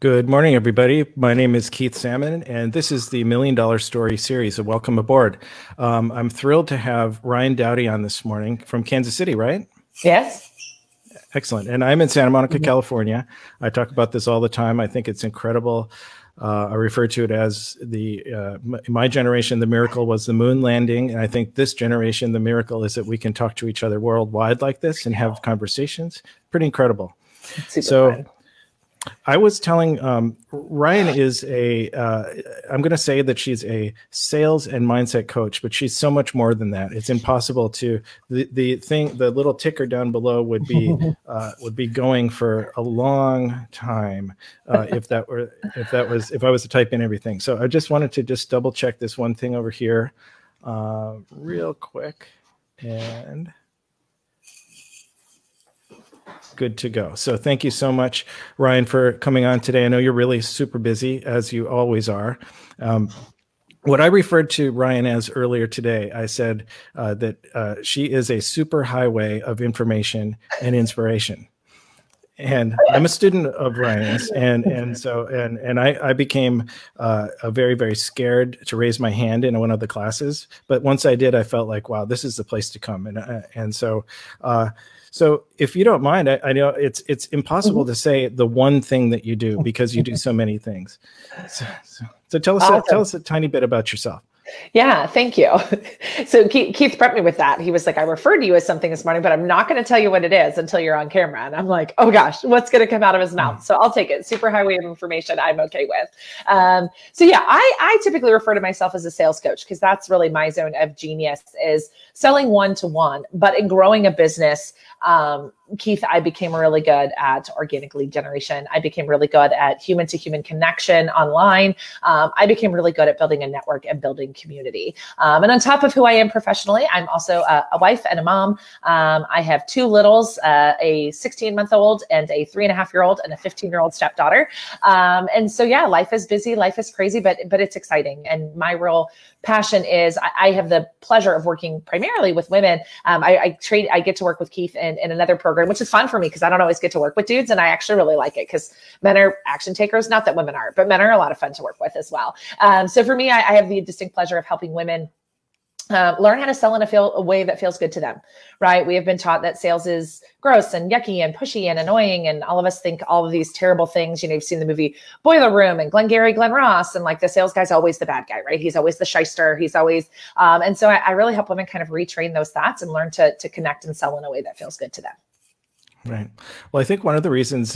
Good morning, everybody. My name is Keith Salmon, and this is the $1 Million Story series of Welcome Aboard. I'm thrilled to have Ryann Dowdy on this morning from Kansas City, right? Yes. Excellent. And I'm in Santa Monica, California. I talk about this all the time. I think it's incredible. I refer to it as the my generation, the miracle was the moon landing. And I think this generation, the miracle is that we can talk to each other worldwide like this and have conversations. Pretty incredible. So fun. I was telling Ryann is a I'm going to say that she's a sales and mindset coach, but she's so much more than that. It's impossible to the little ticker down below would be going for a long time if I was to type in everything. So I just wanted to double check this one thing over here real quick, and good to go. So thank you so much, Ryann, for coming on today. I know you're really super busy, as you always are. What I referred to Ryann as earlier today, I said that she is a super highway of information and inspiration. And I'm a student of Ryan's, and I became very, very scared to raise my hand in one of the classes. But once I did, I felt like, wow, this is the place to come. So if you don't mind, I know it's impossible to say the one thing that you do because you do so many things. So tell us awesome. Tell us a tiny bit about yourself. Yeah, thank you. So Keith prepped me with that. He was like, I referred to you as something this morning, but I'm not going to tell you what it is until you're on camera. And I'm like, oh gosh, what's going to come out of his mouth? So I'll take it. Super highway of information I'm okay with. So yeah, I typically refer to myself as a sales coach because that's really my zone of genius is selling one-to-one. But in growing a business, Keith, I became really good at organic lead generation. I became really good at human-to-human connection online. I became really good at building a network and building community. And on top of who I am professionally, I'm also a wife and a mom. I have two littles, a 16-month-old and a 3.5-year-old and a 15-year-old stepdaughter. And so, yeah, life is busy. Life is crazy, but it's exciting. And my real passion is I have the pleasure of working primarily with women. I get to work with Keith in another program, which is fun for me because I don't always get to work with dudes. And I actually really like it because men are action takers. Not that women are, but men are a lot of fun to work with as well. So for me, I have the distinct pleasure of helping women learn how to sell in a way that feels good to them, right? We have been taught that sales is gross and yucky and pushy and annoying. And all of us think all of these terrible things. You know, you've seen the movie Boiler Room and Glengarry Glen Ross. And like the sales guy's always the bad guy, right? He's always the shyster. He's always, and so I really help women kind of retrain those thoughts and learn to connect and sell in a way that feels good to them. Right. Well, I think one of the reasons,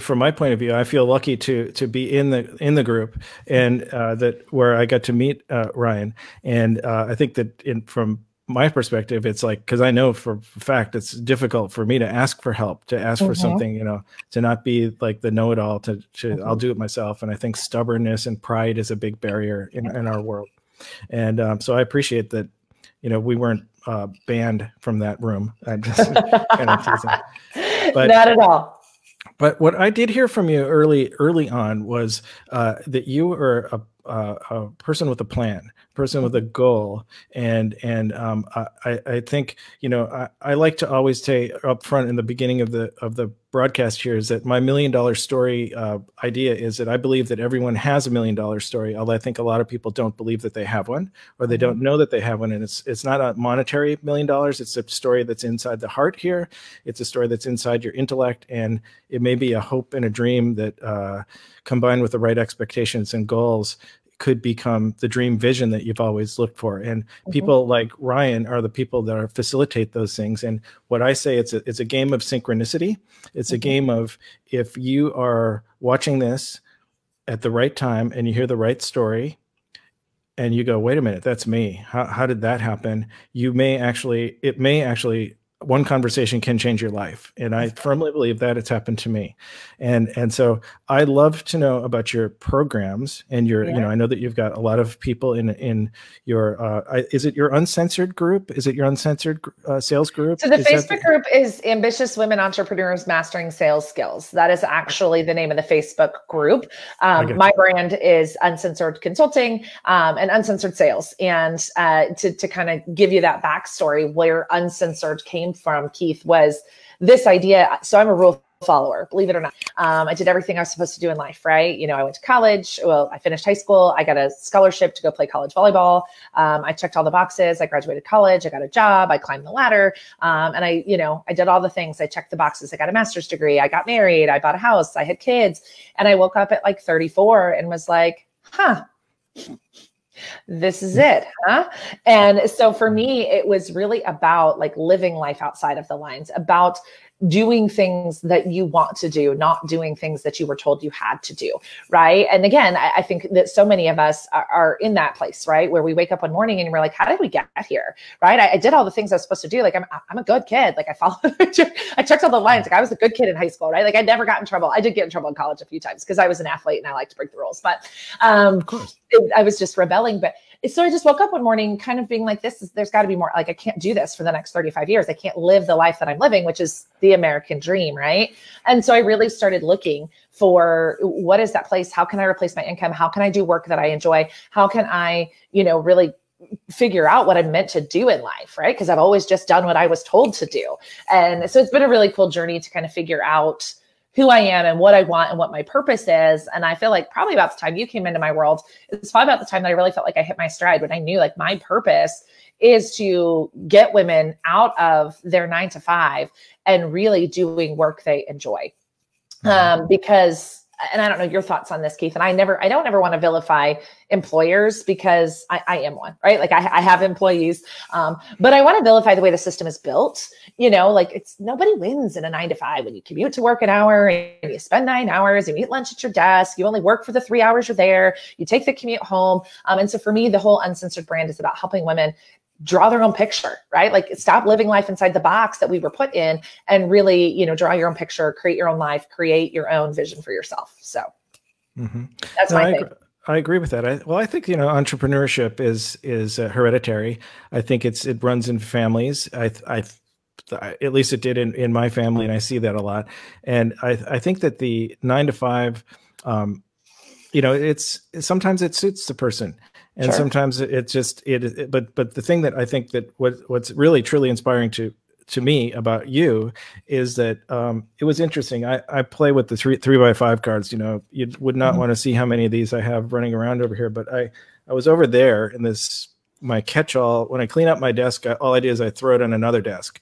from my point of view, I feel lucky to be in the group and that where I got to meet Ryann. And I think that from my perspective, it's like, because I know for a fact it's difficult for me to ask for help, to ask for something, you know, to not be like the know-it-all, to I'll do it myself. And I think stubbornness and pride is a big barrier in our world. And so I appreciate that, you know, we weren't banned from that room. I'm just kind of teasing. But, not at all. But what I did hear from you early on was that you were a person with a plan, person with a goal, and I think, you know, I like to always say up front in the beginning of the broadcast here is that my $1 Million Story idea is that I believe that everyone has a $1 Million Story, although I think a lot of people don't believe that they have one, or they don't know that they have one. And it's not a monetary $1 million. It's a story that's inside the heart here. It's a story that's inside your intellect, and it may be a hope and a dream that combined with the right expectations and goals could become the dream vision that you've always looked for. And people like Ryann are the people that facilitate those things. And what I say, it's a game of synchronicity. It's a game of, if you are watching this at the right time and you hear the right story and you go, wait a minute, that's me. How did that happen? You may actually, one conversation can change your life. And I firmly believe that it's happened to me. And so I'd love to know about your programs and your, you know, I know that you've got a lot of people in your, is it your Uncensored group? Is it your Uncensored sales group? So the Facebook group is Ambitious Women Entrepreneurs Mastering Sales Skills. That is actually the name of the Facebook group. My brand is Uncensored Consulting and Uncensored Sales. And to kind of give you that backstory where Uncensored came from, Keith, was this idea. So I'm a rule follower, believe it or not. I did everything I was supposed to do in life, right? You know, I went to college. Well, I finished high school. I got a scholarship to go play college volleyball. I checked all the boxes. I graduated college. I got a job. I climbed the ladder. And I, you know, I did all the things. I checked the boxes. I got a master's degree. I got married. I bought a house. I had kids. And I woke up at like 34 and was like, huh, this is it, huh? And so for me, it was really about like living life outside of the lines, about doing things that you want to do, not doing things that you were told you had to do, right? And again, I think that so many of us are in that place, right? Where we wake up one morning and we're like, how did we get here, right? I did all the things I was supposed to do. Like, I'm a good kid. Like, I followed, I checked all the lines. Like, I was a good kid in high school, right? Like, I never got in trouble. I did get in trouble in college a few times because I was an athlete and I liked to break the rules. But of course, I was just rebelling. But so I just woke up one morning kind of being like, there's got to be more. Like, I can't do this for the next 35 years. I can't live the life that I'm living, which is the American dream, right? And so I really started looking for, what is that place? How can I replace my income? How can I do work that I enjoy? How can I, you know, really figure out what I'm meant to do in life, right? Because I've always just done what I was told to do. And so it's been a really cool journey to kind of figure out who I am and what I want and what my purpose is. And I feel like probably about the time you came into my world, it's probably about the time that I really felt like I hit my stride, when I knew like my purpose is to get women out of their 9-to-5 and really doing work they enjoy. Because, and I don't know your thoughts on this, Keith, and I don't ever want to vilify employers because I am one, right? Like I have employees, but I want to vilify the way the system is built. You know, like it's, nobody wins in a 9-to-5 when you commute to work an hour and you spend 9 hours and you eat lunch at your desk. You only work for the 3 hours you're there. You take the commute home. And so for me, the whole Uncensored brand is about helping women draw their own picture, right? Like stop living life inside the box that we were put in and really, you know, draw your own picture, create your own life, create your own vision for yourself. So that's my thing. I agree with that. I think, you know, entrepreneurship is hereditary. I think it runs in families. At least it did in my family. And I see that a lot. And I think that the 9-to-5, you know, sometimes it suits the person. And sure, sometimes but the thing that I think that what's really truly inspiring to me about you is that it was interesting. I play with the 3x5 cards. You know, you would not want to see how many of these I have running around over here, but I was over there in this, my catch-all. When I clean up my desk, all I do is I throw it on another desk.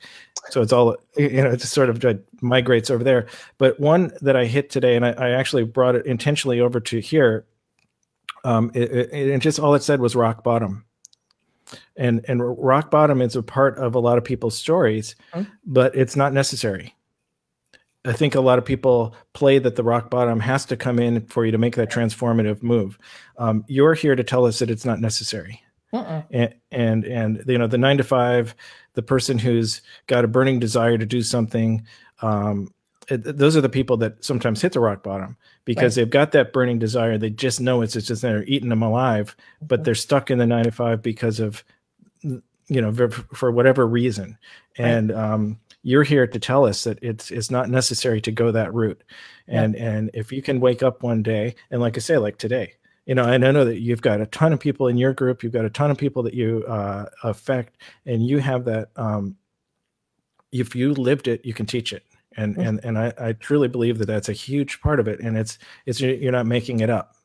So it's all, you know, it just sort of migrates over there. But one that I hit today, and I actually brought it intentionally over to here, just all it said was rock bottom, and rock bottom is a part of a lot of people's stories, but it's not necessary. I think a lot of people play that the rock bottom has to come in for you to make that transformative move. You're here to tell us that it's not necessary. And you know, the 9-to-5, the person who's got a burning desire to do something, those are the people that sometimes hit the rock bottom because they've got that burning desire. They just know it's just they're eating them alive, but they're stuck in the 9-to-5 because of, you know, for whatever reason. And you're here to tell us that it's not necessary to go that route. And if you can wake up one day, and like I say, like today, you know, and I know that you've got a ton of people in your group, you've got a ton of people that you affect, and you have that. If you lived it, you can teach it. And I truly believe that that's a huge part of it. And it's you're not making it up.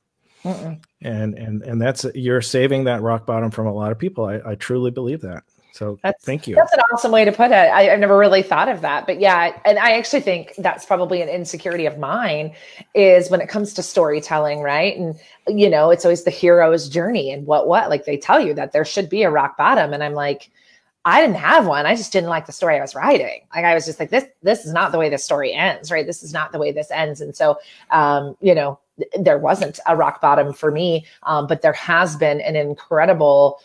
And that's, you're saving that rock bottom from a lot of people. I truly believe that. So thank you. That's an awesome way to put it. I've never really thought of that, but yeah. And I actually think that's probably an insecurity of mine is when it comes to storytelling, right? And, you know, it's always the hero's journey and what, like they tell you that there should be a rock bottom. And I'm like, I didn't have one. I just didn't like the story I was writing. Like I was just like, this is not the way this story ends, right? This is not the way this ends. And so, you know, there wasn't a rock bottom for me, but there has been an incredible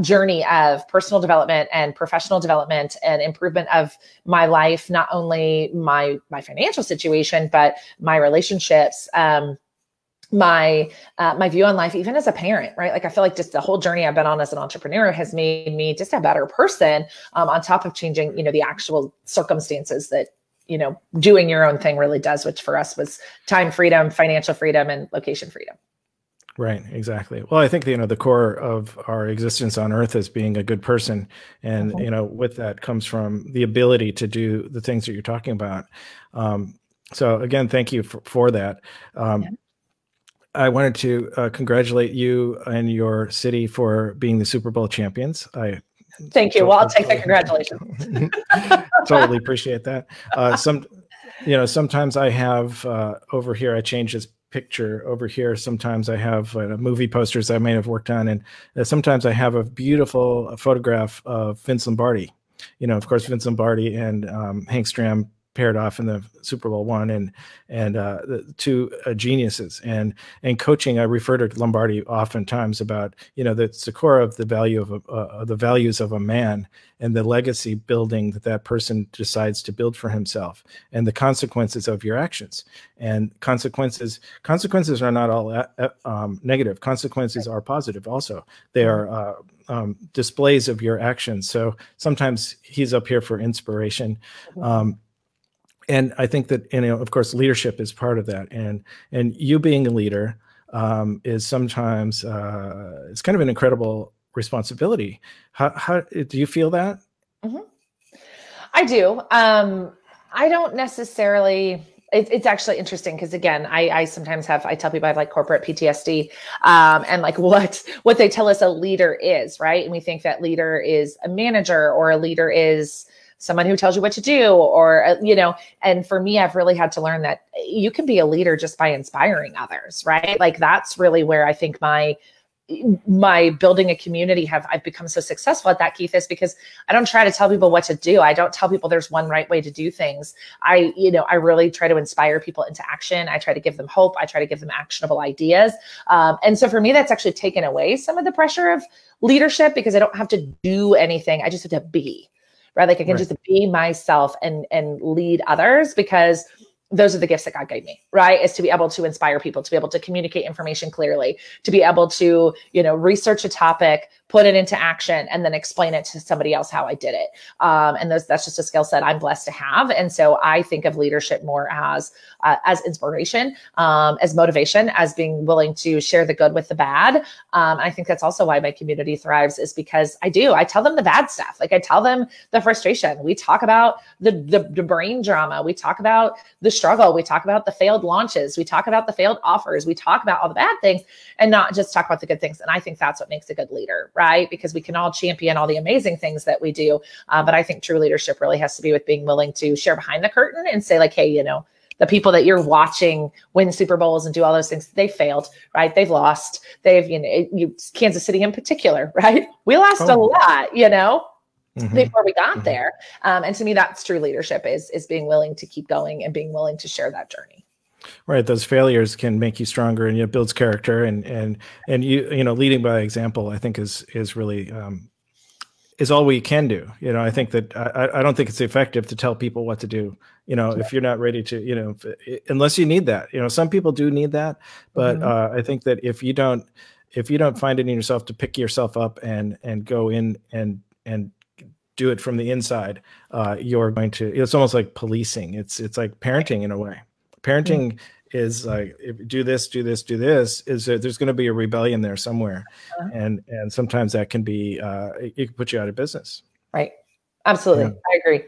journey of personal development and professional development and improvement of my life, not only my financial situation, but my relationships, my view on life, even as a parent, right? Like, I feel like just the whole journey I've been on as an entrepreneur has made me just a better person, on top of changing, you know, the actual circumstances that, you know, doing your own thing really does, which for us was time freedom, financial freedom, and location freedom. Right. Exactly. Well, I think, you know, the core of our existence on earth is being a good person. And, you know, with that comes from the ability to do the things that you're talking about. So again, thank you for that. I wanted to congratulate you and your city for being the Super Bowl champions. Thank you. Well, I'll take the congratulations. Totally appreciate that. Sometimes I have over here, I change this picture over here. Sometimes I have movie posters I may have worked on. And sometimes I have a beautiful photograph of Vince Lombardi. You know, of course, Vince Lombardi and Hank Stram paired off in the Super Bowl I and the two geniuses. And coaching, I refer to Lombardi oftentimes about, you know, that's the core of the value of the values of a man and the legacy building that that person decides to build for himself and the consequences of your actions. And consequences are not all negative. Consequences are positive also. They are displays of your actions. So sometimes he's up here for inspiration. And I think that, you know, of course, leadership is part of that. And you being a leader is sometimes, it's kind of an incredible responsibility. How do you feel that? Mm-hmm. I do. I don't necessarily, it's actually interesting because, again, I sometimes I tell people I have like corporate PTSD and like what they tell us a leader is, right? And we think that leader is a manager or a leader is someone who tells you what to do or, you know, and for me, I've really had to learn that you can be a leader just by inspiring others, right? Like that's really where I think my building a community I've become so successful at that, Keith, is because I don't try to tell people what to do. I don't tell people there's one right way to do things. I really try to inspire people into action. I try to give them hope. I try to give them actionable ideas. And so for me, that's actually taken away some of the pressure of leadership because I don't have to do anything. I just have to be. Right? Like I can just be myself and lead others because those are the gifts that God gave me, right? Is to be able to inspire people, to be able to communicate information clearly, to be able to, you know, research a topic, put it into action, and then explain it to somebody else how I did it. And that's just a skill set I'm blessed to have. And so I think of leadership more as inspiration, as motivation, as being willing to share the good with the bad. I think that's also why my community thrives is because I tell them the bad stuff. Like I tell them the frustration. We talk about the brain drama. We talk about the struggle. We talk about the failed launches. We talk about the failed offers. We talk about all the bad things and not just talk about the good things. And I think that's what makes a good leader, right? Because we can all champion all the amazing things that we do. But I think true leadership really has to be with being willing to share behind the curtain and say like, hey, you know, the people that you're watching win Super Bowls and do all those things, they failed, right? They've lost. They've, you know, Kansas City in particular, right? We lost a lot, you know? Before we got there. And to me, that's true leadership is being willing to keep going and being willing to share that journey. Right. Those failures can make you stronger and it builds character and you know, leading by example, I think is really, is all we can do. You know, I think that I don't think it's effective to tell people what to do, you know, if you're not ready to, you know, unless you need that, you know, some people do need that, but I think that if you don't find it in yourself to pick yourself up and go in and do it from the inside, you're going to, it's almost like policing. It's like parenting in a way. Parenting is like, if you do this, there's going to be a rebellion there somewhere. And sometimes that can be, it can put you out of business. Right. Absolutely. Yeah. I agree.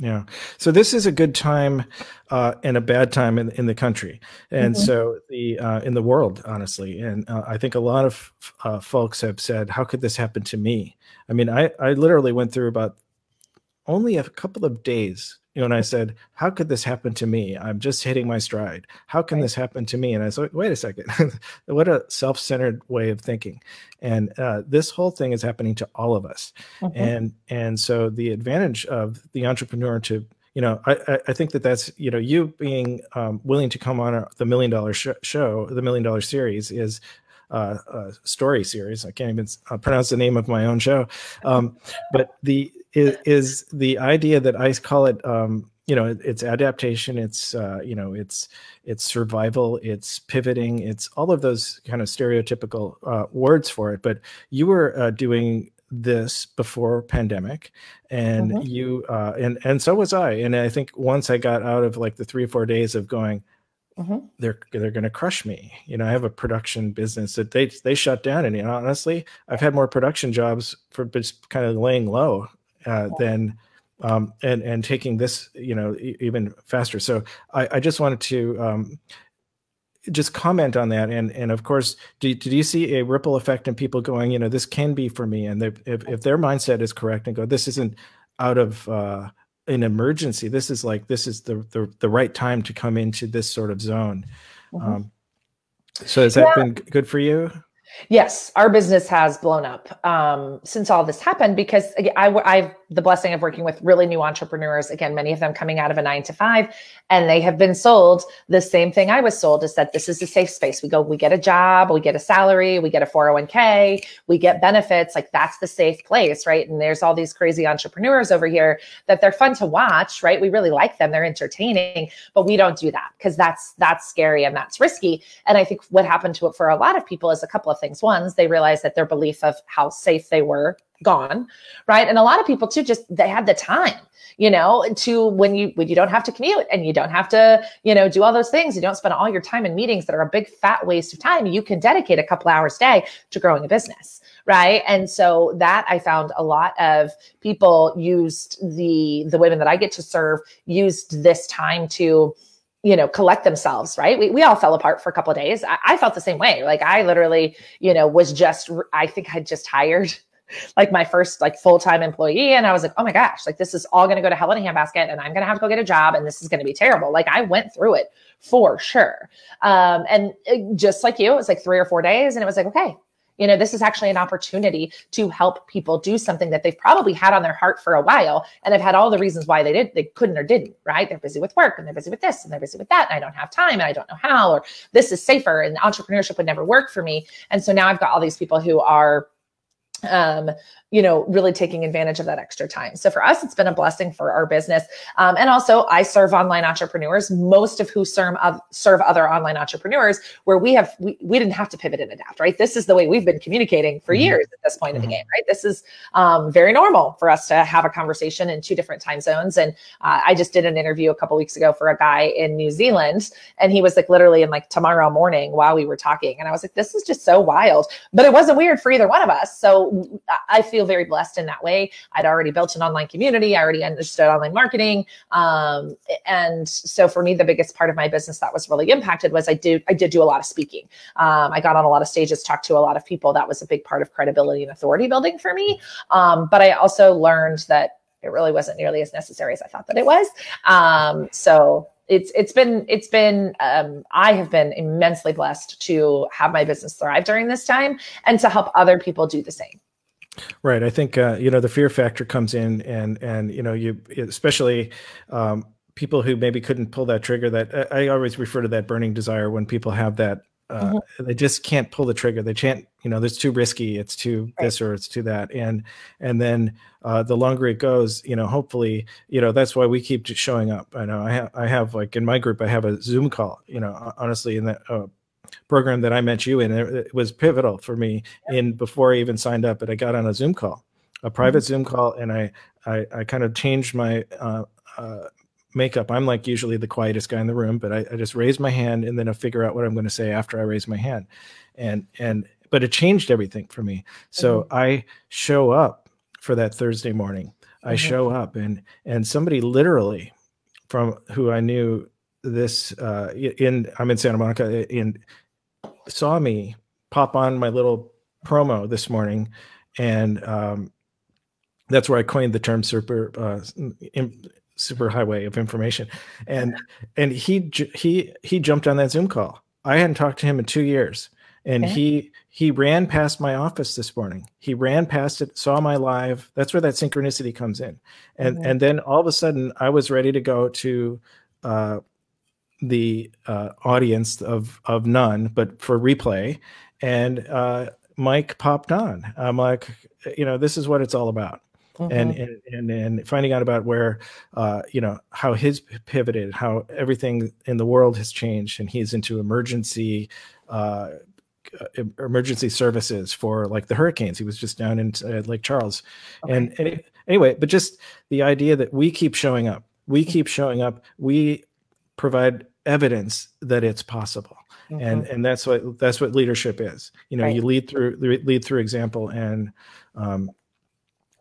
Yeah. So this is a good time and a bad time in the country. And so in the world, honestly. And I think a lot of folks have said, how could this happen to me? I mean, I literally went through about only a couple of days, you know, and I said, how could this happen to me? I'm just hitting my stride. How can this happen to me? And I said, wait a second, what a self-centered way of thinking. And this whole thing is happening to all of us. And so the advantage of the entrepreneur to, you know, I think that that's, you know, you being willing to come on the $1 Million show, the $1 Million series is story series. I can't even pronounce the name of my own show. But the, is the idea that I call it, you know, it's adaptation, it's, you know, it's survival, it's pivoting, it's all of those kind of stereotypical words for it. But you were doing this before pandemic and you, and so was I. And I think once I got out of like the 3 or 4 days of going, they're going to crush me. You know, I have a production business that they shut down. And you know, honestly, I've had more production jobs for just kind of laying low than and taking this, you know, even faster. So I just wanted to just comment on that. And of course, did you see a ripple effect in people going, you know, this can be for me? And if their mindset is correct and go, this isn't out of an emergency, this is like, this is the right time to come into this sort of zone. Mm-hmm. So has that been good for you? Yes, our business has blown up since all this happened, because again, I have the blessing of working with really new entrepreneurs. Again, many of them coming out of a 9-to-5, and they have been sold the same thing I was sold, is that this is a safe space. We go, we get a job, we get a salary, we get a 401k, we get benefits. Like, that's the safe place, right? And there's all these crazy entrepreneurs over here that they're fun to watch, right? We really like them. They're entertaining, but we don't do that because that's scary and that's risky. And I think what happened to it for a lot of people is a couple of things. One's they realized that their belief of how safe they were gone, right? And a lot of people too, just, they had the time, you know, to, when you don't have to commute and you don't have to, you know, do all those things, you don't spend all your time in meetings that are a big fat waste of time. You can dedicate a couple hours a day to growing a business, right? And so that, I found a lot of people used, the women that I get to serve used this time to, you know, collect themselves, right? We all fell apart for a couple of days. I felt the same way. Like, I literally, you know, was just, I think I just hired like my first like full-time employee. And I was like, oh my gosh, like, this is all going to go to hell in a handbasket, and I'm going to have to go get a job, and this is going to be terrible. Like, I went through it for sure. And just like you, it was like 3 or 4 days, and it was like, okay, you know, this is actually an opportunity to help people do something that they've probably had on their heart for a while. And I've had all the reasons why they couldn't or didn't, right? They're busy with work, and they're busy with this, and they're busy with that, and I don't have time, and I don't know how, or this is safer, and entrepreneurship would never work for me. And so now I've got all these people who are, you know, really taking advantage of that extra time. So for us, it's been a blessing for our business. And also, I serve online entrepreneurs, most of who serve other online entrepreneurs, where we didn't have to pivot and adapt, right? This is the way we've been communicating for years at this point in the game, right? This is very normal for us to have a conversation in 2 different time zones. And I just did an interview a couple weeks ago for a guy in New Zealand, and he was like, literally in like tomorrow morning while we were talking. And I was like, this is just so wild, but it wasn't weird for either one of us. So I feel very blessed in that way. I'd already built an online community. I already understood online marketing. And so for me, the biggest part of my business that was really impacted was I did do a lot of speaking. I got on a lot of stages, talked to a lot of people. That was a big part of credibility and authority building for me. But I also learned that it really wasn't nearly as necessary as I thought that it was. So I have been immensely blessed to have my business thrive during this time and to help other people do the same. Right. I think, you know, the fear factor comes in, and, you know, you, especially, people who maybe couldn't pull that trigger, that I always refer to that burning desire. When people have that, they just can't pull the trigger. They can't, you know, there's too risky, it's too this or it's too that. And then, the longer it goes, you know, hopefully, you know, that's why we keep just showing up. I know I have like in my group, I have a Zoom call, you know, honestly, in that, program that I met you in, it was pivotal for me in before I even signed up, but I got on a Zoom call, a private Zoom call. And I kind of changed my, makeup. I'm like usually the quietest guy in the room, but I just raised my hand, and then I figure out what I'm going to say after I raise my hand. But it changed everything for me. So I show up for that Thursday morning. I show up, and somebody literally from who I knew, this I'm in Santa Monica, and saw me pop on my little promo this morning, and that's where I coined the term super highway of information, and he jumped on that Zoom call. I hadn't talked to him in 2 years, and he ran past my office this morning. He ran past it, saw my live. That's where that synchronicity comes in, and then all of a sudden I was ready to go to the audience of none, but for replay, and Mike popped on. I'm like, you know, this is what it's all about. And finding out about where, you know, how his pivoted, how everything in the world has changed, and he's into emergency services for like the hurricanes. He was just down in Lake Charles. And anyway, but just the idea that we keep showing up, we provide evidence that it's possible. And that's what leadership is. You know, you lead through example. And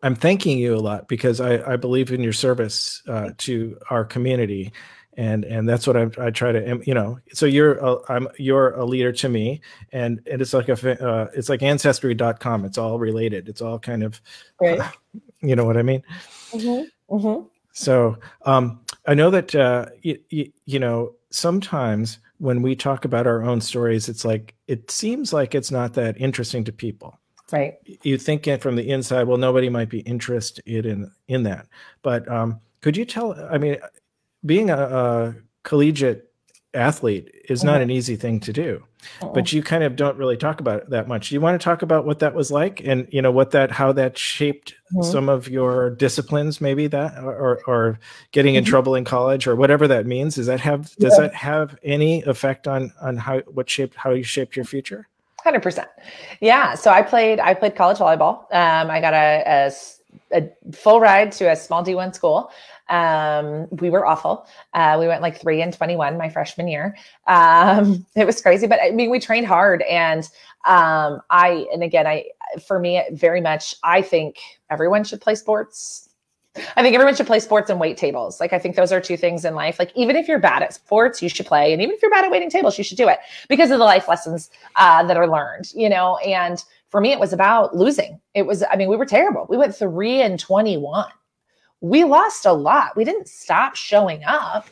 I'm thanking you a lot because I believe in your service to our community, and that's what I try to, you know. So you're a leader to me, and it's like a it's like ancestry.com. It's all related. It's all kind of, right. You know what I mean. Mm-hmm. Mm-hmm. So I know that you know, sometimes when we talk about our own stories, it's like it seems like it's not that interesting to people. Right. You think it from the inside, well, nobody might be interested in that. But could you tell, I mean, being a collegiate athlete is mm-hmm. not an easy thing to do, uh-oh. But you kind of don't really talk about it that much. Do you want to talk about what that was like and, you know, what that, how that shaped mm-hmm. some of your disciplines, maybe that, or getting in mm-hmm. trouble in college or whatever that means? Does that have, yeah. does that have any effect on how, what shaped, how you shaped your future? 100%. Yeah. So I played college volleyball. I got a full ride to a small D1 school. We were awful. We went like 3-21 my freshman year. It was crazy, but I mean, we trained hard. And for me, very much, I think everyone should play sports. I think everyone should play sports and wait tables. Like, I think those are two things in life. Like, even if you're bad at sports, you should play. And even if you're bad at waiting tables, you should do it because of the life lessons that are learned, you know? And for me, it was about losing. It was, I mean, we were terrible. We went 3-21. We lost a lot. We didn't stop showing up,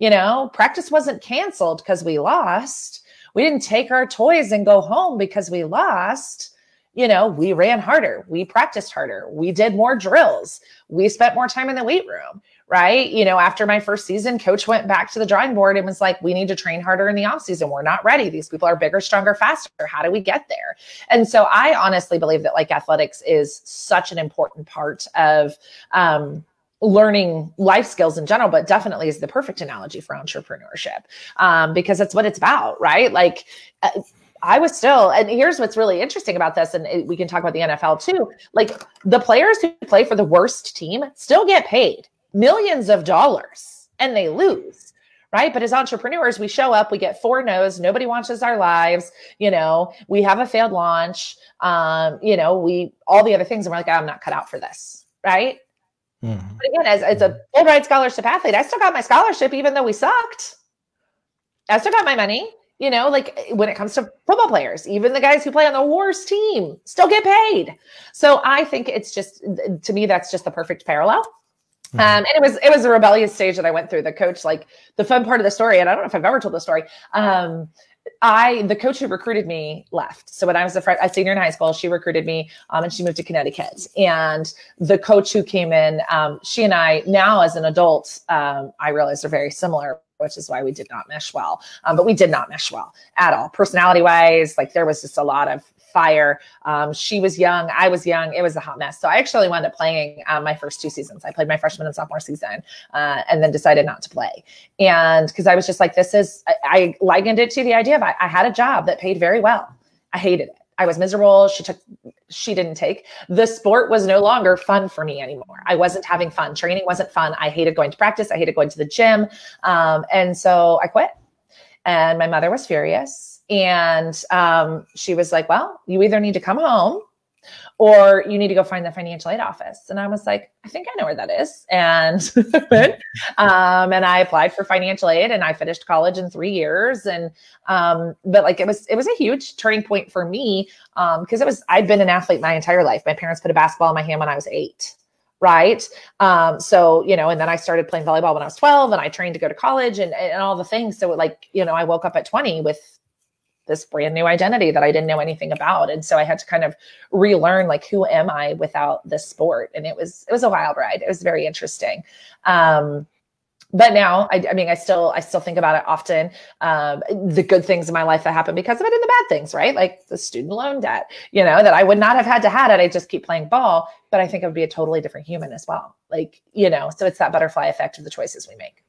you know? Practice wasn't canceled because we lost. We didn't take our toys and go home because we lost. You know, we ran harder, we practiced harder, we did more drills, we spent more time in the weight room, right? You know, after my first season, coach went back to the drawing board and was like, we need to train harder in the off season. We're not ready. These people are bigger, stronger, faster. How do we get there? And so I honestly believe that like athletics is such an important part of, learning life skills in general, but definitely is the perfect analogy for entrepreneurship. Because that's what it's about, right? Like, I was still, and here's what's really interesting about this, and we can talk about the NFL too, like the players who play for the worst team still get paid millions of dollars and they lose, right? But as entrepreneurs, we show up, we get 4 no's, nobody watches our lives, you know, we have a failed launch, you know, all the other things, and we're like, oh, I'm not cut out for this, right? Mm-hmm. But again, as a full ride scholarship athlete, I still got my scholarship even though we sucked. I still got my money. You know, like when it comes to football players, even the guys who play on the worst team still get paid. So I think it's just, to me, that's just the perfect parallel. Mm-hmm. And it was a rebellious stage that I went through. The coach, like the fun part of the story, and I don't know if I've ever told the story. The coach who recruited me left. So when I was a senior in high school, she recruited me and she moved to Connecticut. And the coach who came in, she and I now as an adult, I realized are very similar, which is why we did not mesh well. But we did not mesh well at all. Personality wise, like there was just a lot of fire. She was young. I was young. It was a hot mess. So I actually wound up playing my first 2 seasons. I played my freshman and sophomore season and then decided not to play. And because I was just like, I likened it to the idea of I had a job that paid very well. I hated it. I was miserable. She didn't take. The sport was no longer fun for me anymore. I wasn't having fun. Training wasn't fun. I hated going to practice. I hated going to the gym. And so I quit. And my mother was furious. And she was like, well, you either need to come home or you need to go find the financial aid office. And I was like, I think I know where that is. And, and I applied for financial aid and I finished college in 3 years. And, but like, it was a huge turning point for me. Cause I'd been an athlete my entire life. My parents put a basketball in my hand when I was 8. Right. So, you know, and then I started playing volleyball when I was 12 and I trained to go to college and all the things. So like, you know, I woke up at 20 with this brand new identity that I didn't know anything about. And so I had to kind of relearn, like, who am I without this sport? And it was a wild ride. It was very interesting. But now, I mean, I still think about it often, the good things in my life that happened because of it and the bad things, right? Like the student loan debt, you know, that I would not have had to had it. I just keep playing ball, but I think I would be a totally different human as well. Like, you know, so it's that butterfly effect of the choices we make.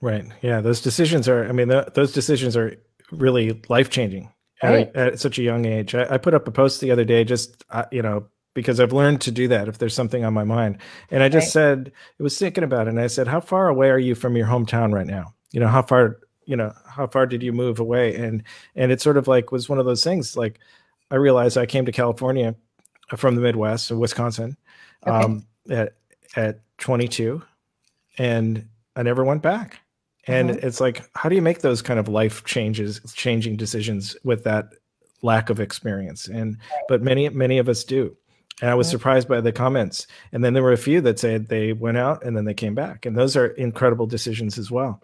Right. Yeah. Those decisions are, I mean, those decisions are really life-changing at such a young age. I put up a post the other day, just, you know, because I've learned to do that if there's something on my mind. And I just said, it was thinking about it. And I said, how far away are you from your hometown right now? You know, how far did you move away? And it sort of like was one of those things, like I realized I came to California from the Midwest, so Wisconsin, okay. At 22, and I never went back. And it's like, how do you make those kind of life changing decisions with that lack of experience? And, but many of us do. And I was surprised by the comments. And then there were a few that said they went out and then they came back. And those are incredible decisions as well.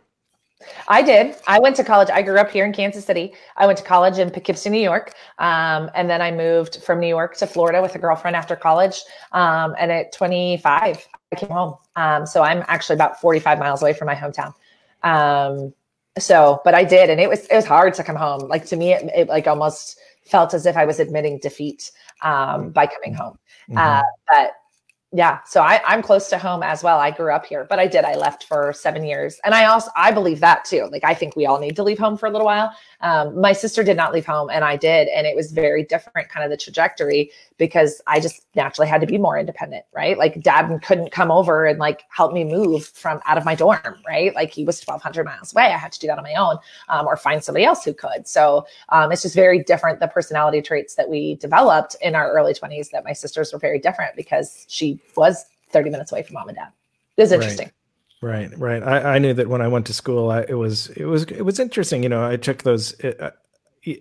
I did. I went to college. I grew up here in Kansas City. I went to college in Poughkeepsie, New York. And then I moved from New York to Florida with a girlfriend after college. And at 25, I came home. So I'm actually about 45 miles away from my hometown. So, but I did, and it was hard to come home. Like to me, it like almost felt as if I was admitting defeat, by coming home. But yeah, so I'm close to home as well. I grew up here, but I did, I left for 7 years. And I believe that too. Like, I think we all need to leave home for a little while. My sister did not leave home and I did. And it was very different, kind of the trajectory, because I just naturally had to be more independent, right? Like dad couldn't come over and like help me move from out of my dorm, right? Like he was 1,200 miles away. I had to do that on my own, or find somebody else who could. So it's just very different. The personality traits that we developed in our early 20s that my sisters were very different because she was 30 minutes away from mom and dad. It was interesting. Right. I knew that when I went to school, it was interesting. You know, I took those,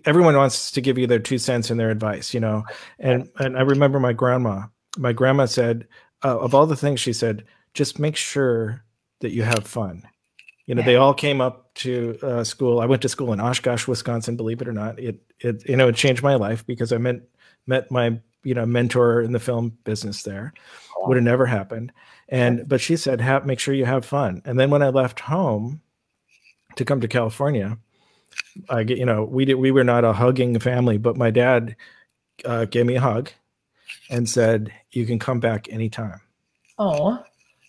everyone wants to give you their 2 cents and their advice, you know? And I remember my grandma said, of all the things she said, just make sure that you have fun. You know, they all came up to school. I went to school in Oshkosh, Wisconsin, believe it or not. It you know, it changed my life because I met my, you know, mentor in the film business there. Would have never happened. But she said, make sure you have fun. And then when I left home to come to California, you know, we were not a hugging family, but my dad gave me a hug and said, you can come back anytime. Oh,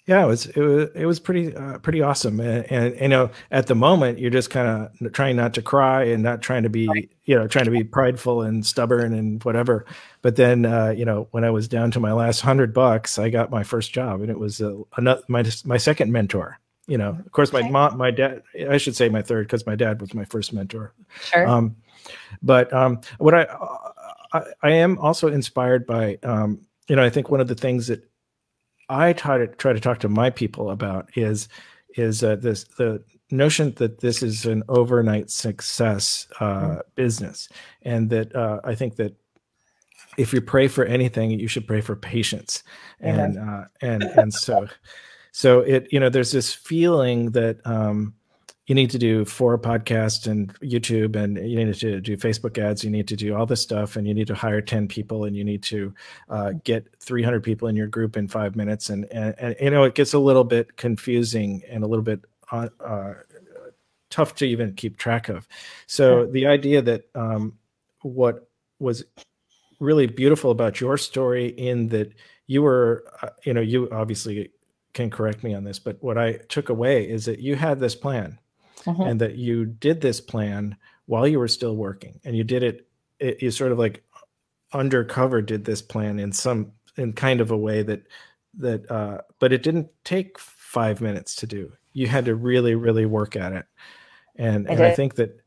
yeah. It was pretty awesome. And, you know, at the moment you're just kind of trying not to cry and not trying to be, you know, trying to be prideful and stubborn and whatever. But then, you know, when I was down to my last $100, I got my first job, and it was my second mentor. You know, of course, my mom, my dad, I should say my third, because my dad was my first mentor. Sure. What I am also inspired by, you know, I think one of the things that I try to talk to my people about is the notion that this is an overnight success business, and that I think that if you pray for anything, you should pray for patience. And so it, you know, there's this feeling that you need to do 4 podcasts and YouTube, and you need to do Facebook ads, you need to do all this stuff, and you need to hire 10 people, and you need to get 300 people in your group in 5 minutes. And you know, it gets a little bit confusing and a little bit tough to even keep track of. So the idea that what was really beautiful about your story in that you were, you know, you obviously can correct me on this, but what I took away is that you had this plan and that you did this plan while you were still working, and you did it. You sort of like undercover did this plan in kind of a way that but it didn't take 5 minutes to do. You had to really, really work at it. And I think that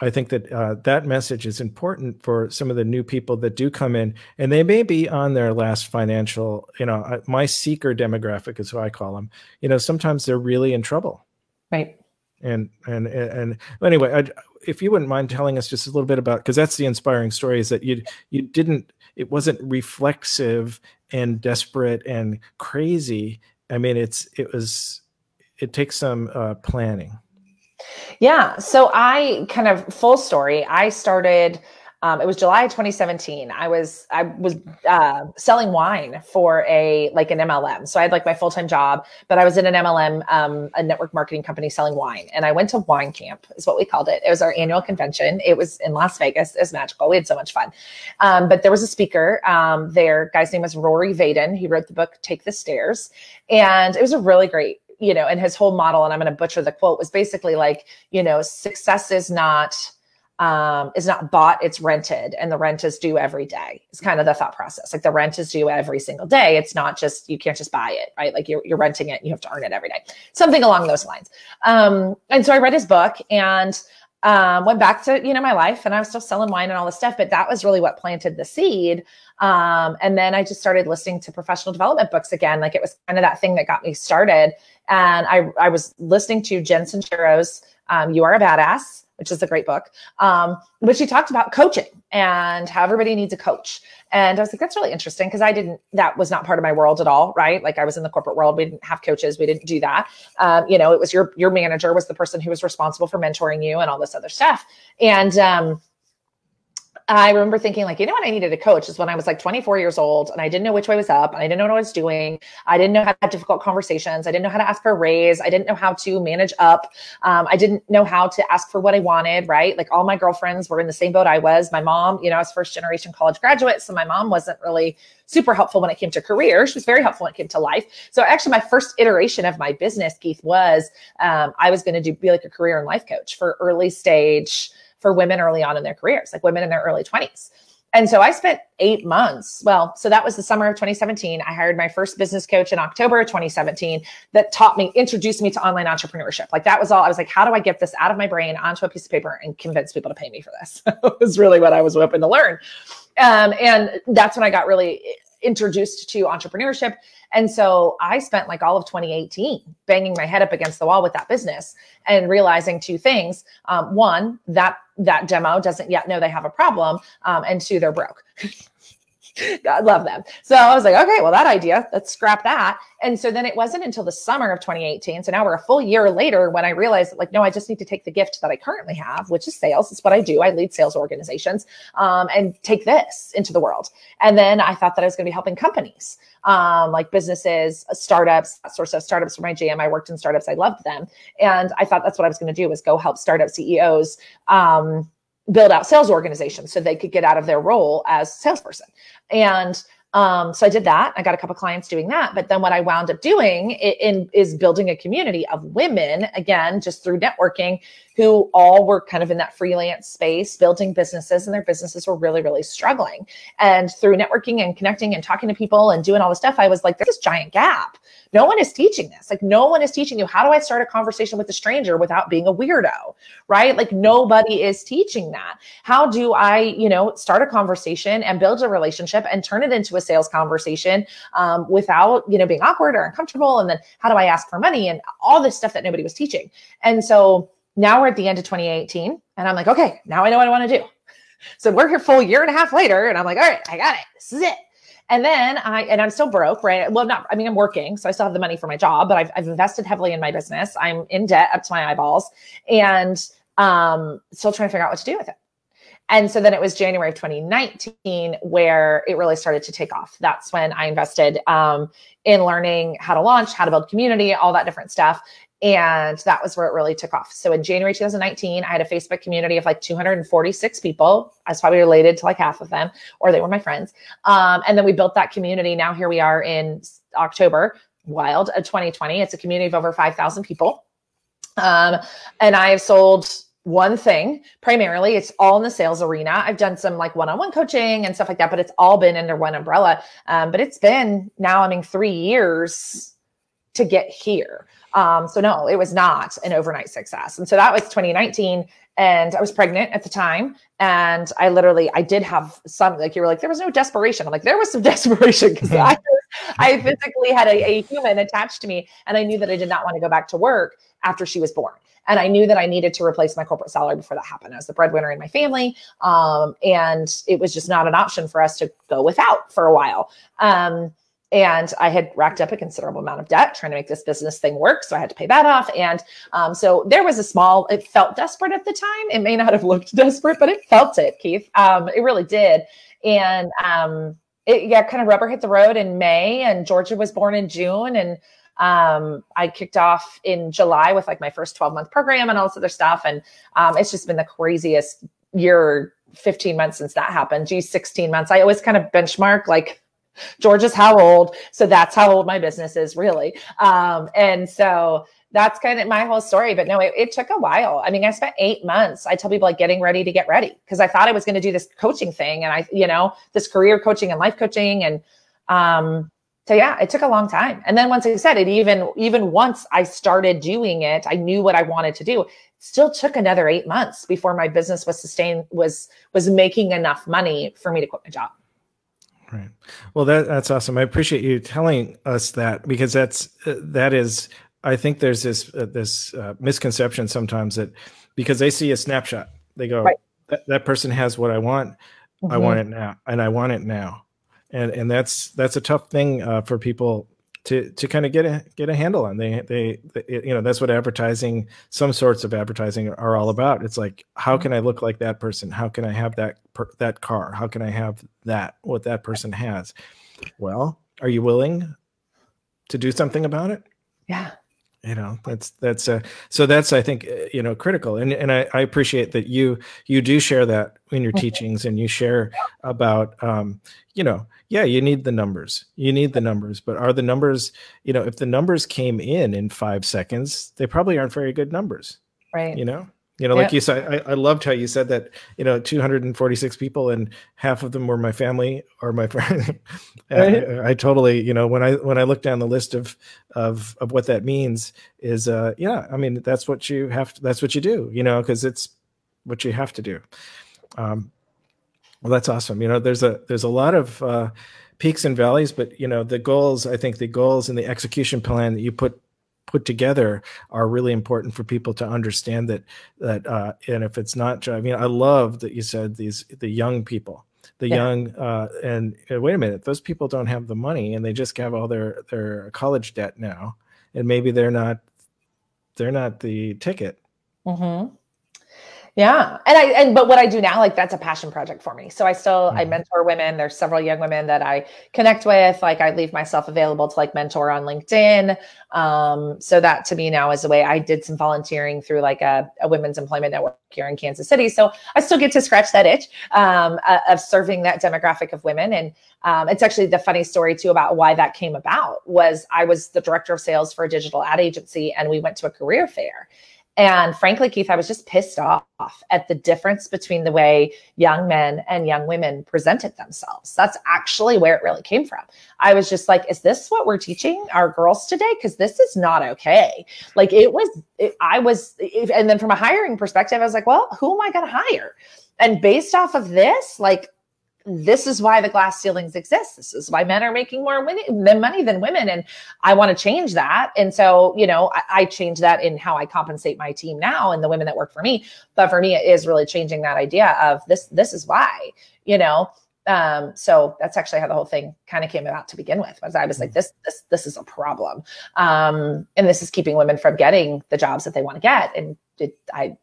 that message is important for some of the new people that do come in, and they may be on their last financial, you know, my seeker demographic is who I call them. You know, sometimes they're really in trouble. Right. And anyway, if you wouldn't mind telling us just a little bit about, cause that's the inspiring story, is that you didn't, it wasn't reflexive and desperate and crazy. I mean, it takes some planning. Yeah. So I kind of full story. I started, it was July, 2017. I was selling wine for like an MLM. So I had like my full-time job, but I was in an MLM, a network marketing company selling wine. And I went to wine camp is what we called it. It was our annual convention. It was in Las Vegas. It was magical. We had so much fun. But there was a speaker, there, guy's name was Rory Vaden. He wrote the book, Take the Stairs. And it was a really great, you know, and his whole model, and I'm going to butcher the quote, was basically like, you know, success is not bought, it's rented, and the rent is due every day. It's kind of the thought process. Like the rent is due every single day. It's not just, you can't just buy it, right? Like you're renting it, and you have to earn it every day. Something along those lines. And so I read his book, and went back to, my life, and I was still selling wine and all this stuff, but that was really what planted the seed. And then I just started listening to professional development books again. Like, it was kind of that thing that got me started. And I was listening to Jen Sincero's, You Are a Badass, which is a great book, which she talked about coaching and how everybody needs a coach. And I was like, that's really interesting, because that was not part of my world at all, right? Like, I was in the corporate world. We didn't have coaches. We didn't do that. It was your manager was the person who was responsible for mentoring you and all this other stuff. And I remember thinking, like, when I needed a coach is when I was like 24 years old and I didn't know which way was up. And I didn't know what I was doing. I didn't know how to have difficult conversations. I didn't know how to ask for a raise. I didn't know how to manage up. I didn't know how to ask for what I wanted, right? Like, all my girlfriends were in the same boat I was. My mom, I was first generation college graduate. So my mom wasn't really super helpful when it came to career. She was very helpful when it came to life. So actually my first iteration of my business, Keith, was I was going to be like a career and life coach for early stage, for women early on in their careers, like women in their early 20s. And so I spent 8 months. Well, so that was the summer of 2017. I hired my first business coach in October of 2017 that introduced me to online entrepreneurship. Like, that was all. I was like, how do I get this out of my brain onto a piece of paper and convince people to pay me for this? Is really what I was hoping to learn. And that's when I got really introduced to entrepreneurship. And so I spent like all of 2018 banging my head up against the wall with that business and realizing two things. One, that demo doesn't yet know they have a problem. And two, they're broke. God, love them. So I was like, okay, well, that idea, let's scrap that. And so then it wasn't until the summer of 2018. So now we're a full year later when I realized that, like, no, I just need to take the gift that I currently have, which is sales. It's what I do. I lead sales organizations, and take this into the world. And then I thought that I was going to be helping companies, like businesses, startups, that sort of stuff. Startups were my jam. I worked in startups. I loved them. And I thought that's what I was going to do, was go help startup CEOs, build out sales organizations so they could get out of their role as salesperson. And so I did that. I got a couple of clients doing that. But then what I wound up doing is building a community of women, again, just through networking, who all were kind of in that freelance space, building businesses, and their businesses were really, really struggling. And through networking and connecting and talking to people and doing all this stuff, I was like, there's this giant gap. No one is teaching this. Like, no one is teaching you, how do I start a conversation with a stranger without being a weirdo, right? Like, nobody is teaching that. How do I, start a conversation and build a relationship and turn it into a sales conversation without, being awkward or uncomfortable? And then how do I ask for money and all this stuff that nobody was teaching? And so now we're at the end of 2018 and I'm like, okay, now I know what I want to do. So we're here full year and a half later and I'm like, all right, I got it. This is it. And then I'm still broke, right? Well, I'm working, so I still have the money for my job, but I've invested heavily in my business. I'm in debt up to my eyeballs and still trying to figure out what to do with it. And so then it was January of 2019 where it really started to take off. That's when I invested in learning how to launch, how to build community, all that different stuff. And that was where it really took off. So in January 2019, I had a Facebook community of like 246 people. I was probably related to like half of them, or they were my friends. And then we built that community. Now here we are in October, wild, of 2020. It's a community of over 5,000 people. And I have sold one thing primarily. It's all in the sales arena. I've done some like one-on-one coaching and stuff like that, but it's all been under one umbrella. But it's been now, 3 years to get here. So no, it was not an overnight success. And so that was 2019 and I was pregnant at the time. And I did have some, like you were like, there was no desperation. I'm like, there was some desperation because I physically had a human attached to me and I knew that I did not want to go back to work after she was born. And I knew that I needed to replace my corporate salary before that happened. I was the breadwinner in my family. And it was just not an option for us to go without for a while. And I had racked up a considerable amount of debt trying to make this business thing work. So I had to pay that off. And so there was it felt desperate at the time. It may not have looked desperate, but it felt it, Keith. It really did. And kind of rubber hit the road in May, and Georgia was born in June. And I kicked off in July with like my first 12-month program and all this other stuff. And it's just been the craziest year, 15 months since that happened. Geez, 16 months. I always kind of benchmark like, Georgia's how old? So that's how old my business is really. And so that's kind of my whole story, but no, it took a while. I spent 8 months. I tell people like getting ready to get ready. Cause I thought I was going to do this coaching thing and this career coaching and life coaching and, So yeah, it took a long time. And then once I said it, even once I started doing it, I knew what I wanted to do. It still took another 8 months before my business was sustained, was making enough money for me to quit my job. Right. Well, that's awesome. I appreciate you telling us that, because that is, I think there's this misconception sometimes that because they see a snapshot, they go, right, that person has what I want. Mm-hmm. I want it now, and I want it now. And that's a tough thing for people to kind of get a handle on. They that's what advertising, some sorts of advertising, are all about. It's like, how can I look like that person? How can I have that car? How can I have that, what that person has? Well, are you willing to do something about it? Yeah. You know, that's I think, critical. And I appreciate that you do share that in your teachings, and you share about, you need the numbers, but are the numbers, if the numbers came in 5 seconds, they probably aren't very good numbers. Right. Yep. Like you said, I loved how you said that, 246 people, and half of them were my family or my friend. I totally, when I look down the list of what that means is, that's what you have to, that's what you do, cause it's what you have to do. Well, that's awesome. There's a lot of peaks and valleys, but the goals, I think the goals and the execution plan that you put together are really important for people to understand that and if it's not, I love that you said the young people, wait a minute, those people don't have the money, and they just have all their college debt now, and maybe they're not the ticket. Mm-hmm. Yeah. But what I do now, like, that's a passion project for me. So I mentor women. There's several young women that I connect with. Like, I leave myself available to mentor on LinkedIn. So that to me now is the way. I did some volunteering through a women's employment network here in Kansas City. So I still get to scratch that itch, of serving that demographic of women. And, it's actually the funny story too about why that came about was I was the director of sales for a digital ad agency, and we went to a career fair. And frankly, Keith, I was just pissed off at the difference between the way young men and young women presented themselves. That's actually where it really came from. I was just like, is this what we're teaching our girls today? Because this is not okay. Like, and then from a hiring perspective, I was like, well, who am I going to hire? And based off of this, this is why the glass ceilings exist. This is why men are making more money than women. And I want to change that. And so, I change that in how I compensate my team now and the women that work for me. But for me, it is really changing that idea of this is why, so that's actually how the whole thing kind of came about to begin with, was I was like, this is a problem. And this is keeping women from getting the jobs that they want to get. And I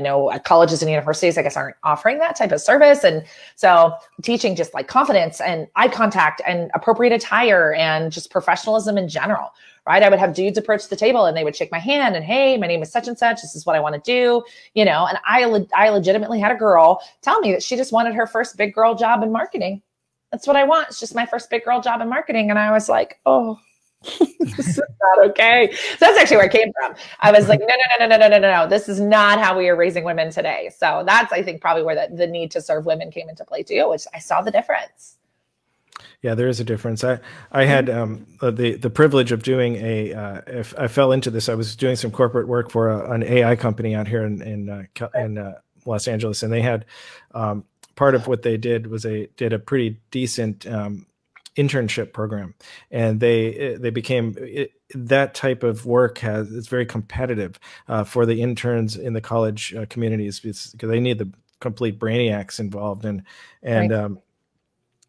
know colleges and universities, I guess, aren't offering that type of service. And so teaching just confidence and eye contact and appropriate attire and just professionalism in general, right? I would have dudes approach the table and they would shake my hand and, hey, my name is such and such. This is what I want to do. And I legitimately had a girl tell me that she just wanted her first big girl job in marketing. That's what I want. It's just my first big girl job in marketing. And I was like, oh, this is not okay. So that's actually where it came from. I was like, no. This is not how we are raising women today. So that's, I think, probably where the need to serve women came into play too, which I saw the difference. Yeah, there is a difference. I had the privilege of doing I fell into this. I was doing some corporate work for an AI company out here in Los Angeles. And they had, part of what they did was they did a pretty decent, internship program, and they became that type of work it's very competitive for the interns in the college communities, because they need the complete brainiacs involved. And right.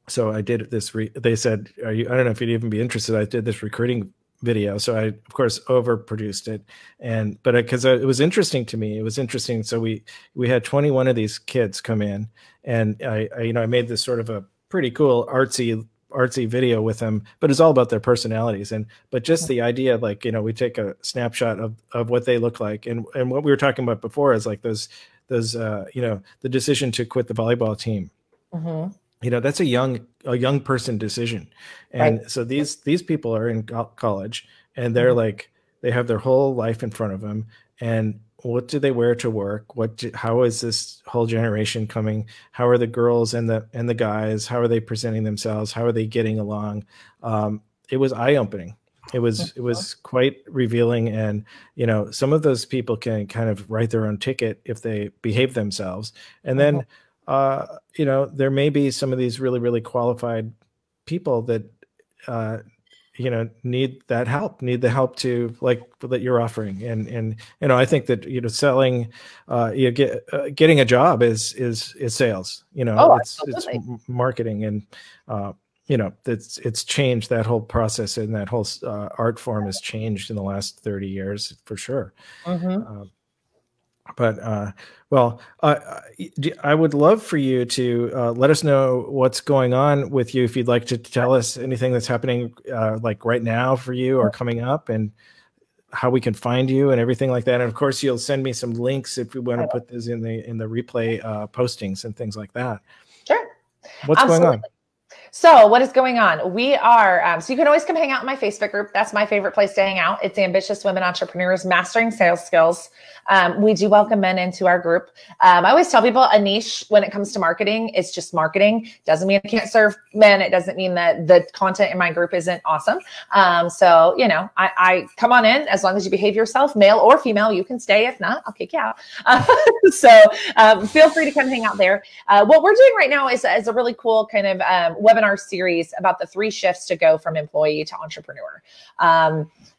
So I did this. They said, "Are you?" I don't know if you'd even be interested. I did this recruiting video, so I of course overproduced it, but because it was interesting to me, it was interesting. So we had 21 of these kids come in, and I made this sort of a pretty cool artsy video with them, but it's all about their personalities. But just the idea, we take a snapshot of what they look like. And what we were talking about before is those the decision to quit the volleyball team, mm-hmm. That's a young person decision. And right. So these people are in college, and they're mm-hmm. They have their whole life in front of them. And what do they wear to work? How is this whole generation coming? How are the girls and the guys? How are they presenting themselves? How are they getting along? it was eye-opening. It was quite revealing. And, you know, some of those people can kind of write their own ticket if they behave themselves. And then, you know, there may be some of these really, really qualified people that, you know, need the help to like that you're offering. And, you know, I think that, you know, selling, you get, getting a job is sales, you know, it's marketing and, you know, it's changed. That whole process and that whole art form has changed in the last 30 years for sure. I would love for you to let us know what's going on with you. If you'd like to tell us anything that's happening like right now for you or coming up and how we can find you and everything like that. And of course you'll send me some links if we want to put this in the replay postings and things like that. Sure. What's going on? So what is going on? We are, so you can always come hang out in my Facebook group. That's my favorite place to hang out. It's Ambitious Women Entrepreneurs Mastering Sales Skills. We do welcome men into our group. I always tell people a niche when it comes to marketing is just marketing. Doesn't mean I can't serve men. It doesn't mean that the content in my group isn't awesome. So, you know, I come on in as long as you behave yourself, male or female, you can stay. If not, I'll kick you out. So feel free to come hang out there. What we're doing right now is a really cool kind of webinar series about the 3 shifts to go from employee to entrepreneur.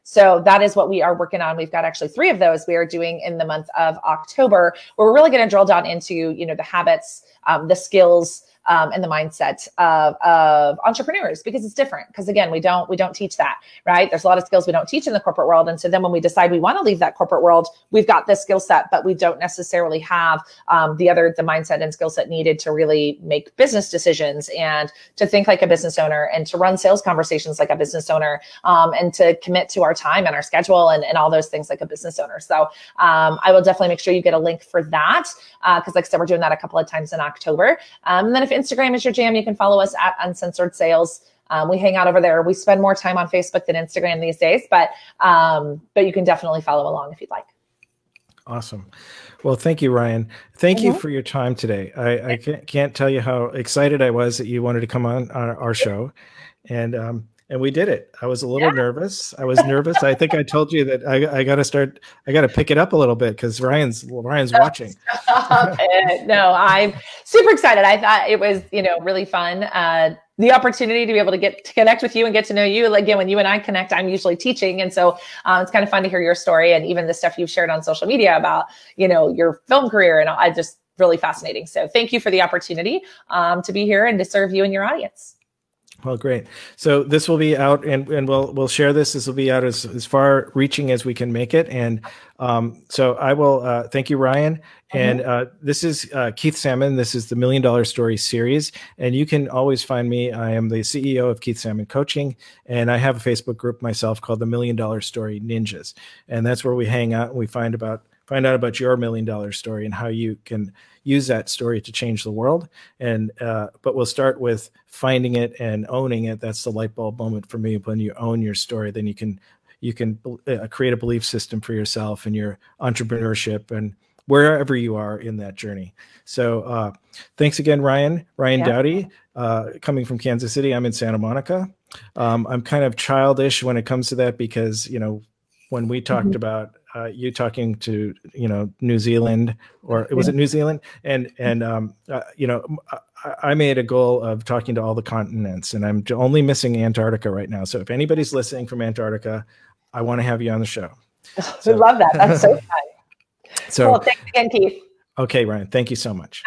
So that is what we are working on. We've got actually 3 of those we are doing in the month of October, where we're really going to drill down into, you know, the habits, the skills, and the mindset of entrepreneurs, because it's different. Because again, we don't teach that, right? There's a lot of skills we don't teach in the corporate world. And so then when we decide we want to leave that corporate world, we've got this skill set, but we don't necessarily have the mindset and skill set needed to really make business decisions and to think like a business owner and to run sales conversations like a business owner and to commit to our time and our schedule and all those things like a business owner. So I will definitely make sure you get a link for that. Because like I said, we're doing that a couple of times in October. And then if Instagram is your jam, you can follow us at Uncensored Sales. We hang out over there. We spend more time on Facebook than Instagram these days, but you can definitely follow along if you'd like. Awesome. Well, thank you, Ryann. Thank you for your time today. I can't tell you how excited I was that you wanted to come on our show. And we did it. I was a little nervous. I was nervous. I think I told you that I got to pick it up a little bit because Ryan's watching. Stop it. No, I'm super excited. I thought it was, you know, really fun. The opportunity to be able to connect with you and get to know you. Again, when you and I connect, I'm usually teaching. And so it's kind of fun to hear your story and even the stuff you've shared on social media about, you know, your film career. And I just really fascinating. So thank you for the opportunity to be here and to serve you and your audience. Well, great. So this will be out and we'll share this. This will be out as far reaching as we can make it. And so I will thank you, Ryann. And this is Keith Salmon. This is the $1,000,000 Story series. And you can always find me. I am the CEO of Keith Salmon Coaching. And I have a Facebook group myself called the $1,000,000 Story Ninjas. And that's where we hang out and we find out about your $1,000,000 story and how you can use that story to change the world. And, but we'll start with finding it and owning it. That's the light bulb moment for me. When you own your story, then you can create a belief system for yourself and your entrepreneurship and wherever you are in that journey. So, thanks again, Ryann, Dowdy, coming from Kansas City. I'm in Santa Monica. I'm kind of childish when it comes to that because, you know, when we talked about, you talking to, you know, New Zealand, or was it New Zealand? And you know, I made a goal of talking to all the continents, and I'm only missing Antarctica right now. So if anybody's listening from Antarctica, I want to have you on the show. We love that. That's so fun. So, well, thanks again, Keith. Okay, Ryann, thank you so much.